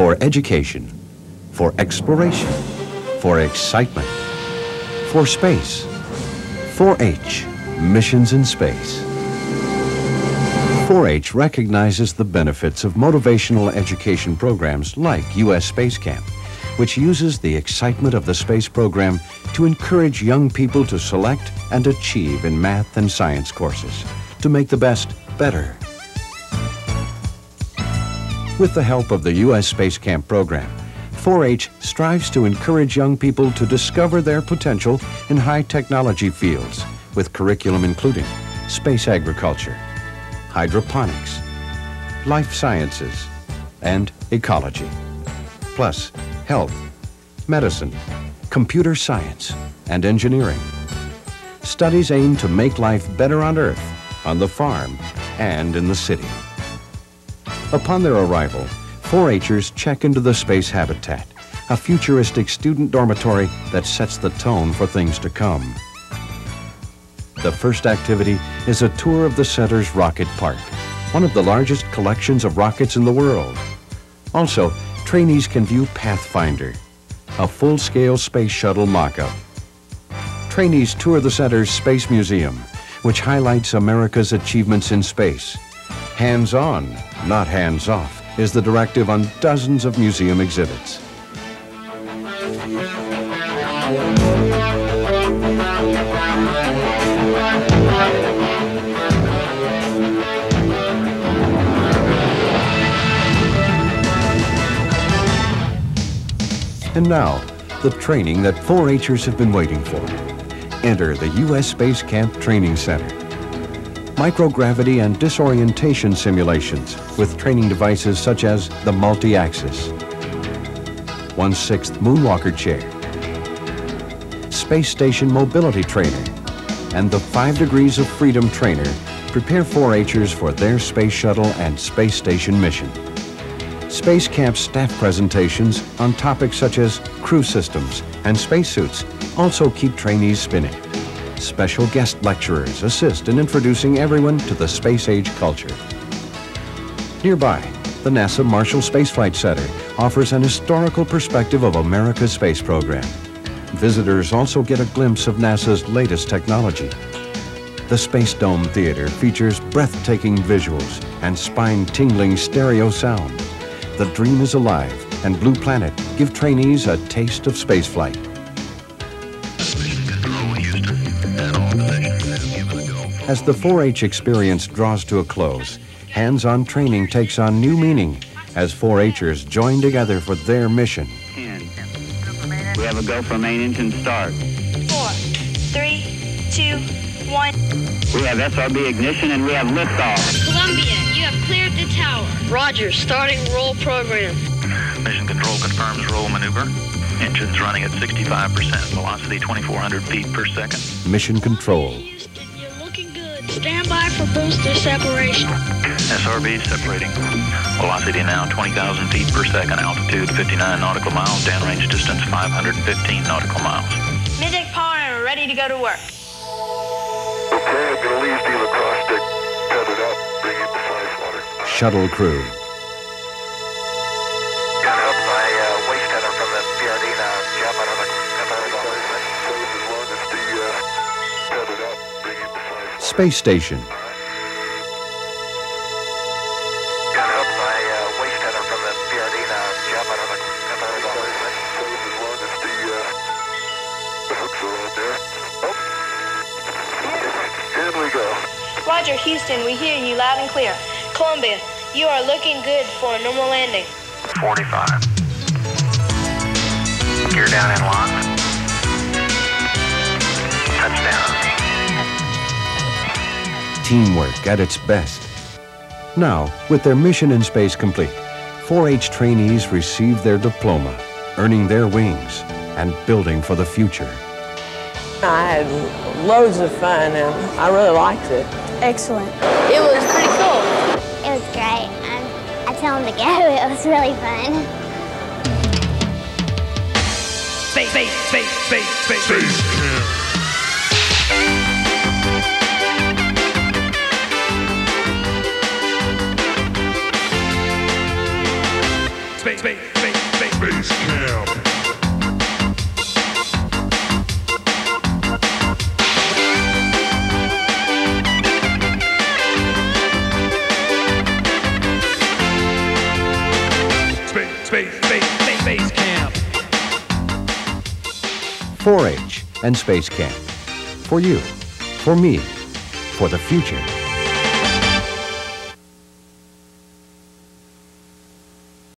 for education, for exploration, for excitement, for space. 4-H, missions in space. 4-H recognizes the benefits of motivational education programs like U.S. Space Camp, which uses the excitement of the space program to encourage young people to select and achieve in math and science courses, to make the best better. With the help of the U.S. Space Camp program, 4-H strives to encourage young people to discover their potential in high technology fields, with curriculum including space agriculture, hydroponics, life sciences, and ecology, plus health, medicine, computer science, and engineering. Studies aim to make life better on Earth, on the farm, and in the city. Upon their arrival, 4-H'ers check into the space habitat, a futuristic student dormitory that sets the tone for things to come. The first activity is a tour of the center's rocket park, one of the largest collections of rockets in the world. Also, trainees can view Pathfinder, a full-scale space shuttle mock-up. Trainees tour the center's Space Museum, which highlights America's achievements in space. Hands-on, not hands-off, is the directive on dozens of museum exhibits. And now, the training that 4-H'ers have been waiting for. Enter the U.S. Space Camp Training Center. Microgravity and disorientation simulations with training devices such as the Multi-Axis, 1/6 Moonwalker Chair, Space Station Mobility Trainer, and the 5 Degrees of Freedom Trainer prepare 4-H'ers for their space shuttle and space station mission. Space Camp staff presentations on topics such as crew systems and spacesuits also keep trainees spinning. Special guest lecturers assist in introducing everyone to the space-age culture. Nearby, the NASA Marshall Space Flight Center offers an historical perspective of America's space program. Visitors also get a glimpse of NASA's latest technology. The Space Dome Theater features breathtaking visuals and spine-tingling stereo sound. The Dream is Alive and Blue Planet give trainees a taste of spaceflight. As the 4-H experience draws to a close, hands-on training takes on new meaning as 4-H'ers join together for their mission. 10. We have a go for main engine start. 4, 3, 2, 1. We have SRB ignition and we have liftoff. Columbia, you have cleared the tower. Roger, starting roll program. Mission control confirms roll maneuver. Engines running at 65%, velocity 2,400 feet per second. Mission control. Houston, you're looking good. Stand by for booster separation. SRB separating. Velocity now 20,000 feet per second. Altitude 59 nautical miles. Downrange distance 515 nautical miles. Middeck power and ready to go to work. Okay, I'm gonna leave dealer cross stick. Cut it up. Bring it to Five Water. Shuttle crew. Got up my waist header from the PRD now. Jump out of it. So as long as the cut it up, bring it to Five Water. Space Station. Got up my waist header from the PRD now. Jump out of it. So as long as the hooks are out there. Oh. Here we go. Roger, Houston, we hear you loud and clear. Columbia, you are looking good for a normal landing. 45. Gear down and lock. Touchdown. Teamwork at its best. Now, with their mission in space complete, 4-H trainees receive their diploma, earning their wings and building for the future. I had loads of fun and I really liked it. Excellent. It was pretty cool. It was great. I tell them to go. It was really fun. Space, space, space, space, space, space. Space, Space Camp. Space Camp. 4-H and Space Camp. For you, for me, for the future.